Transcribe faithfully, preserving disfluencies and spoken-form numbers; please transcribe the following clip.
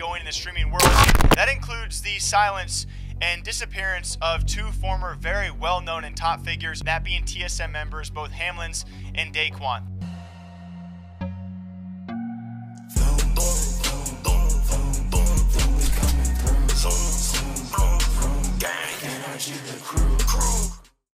going in the streaming world. That includes the silence and disappearance of two former very well-known and top figures, that being T S M members, both Hamlin's and Daquan.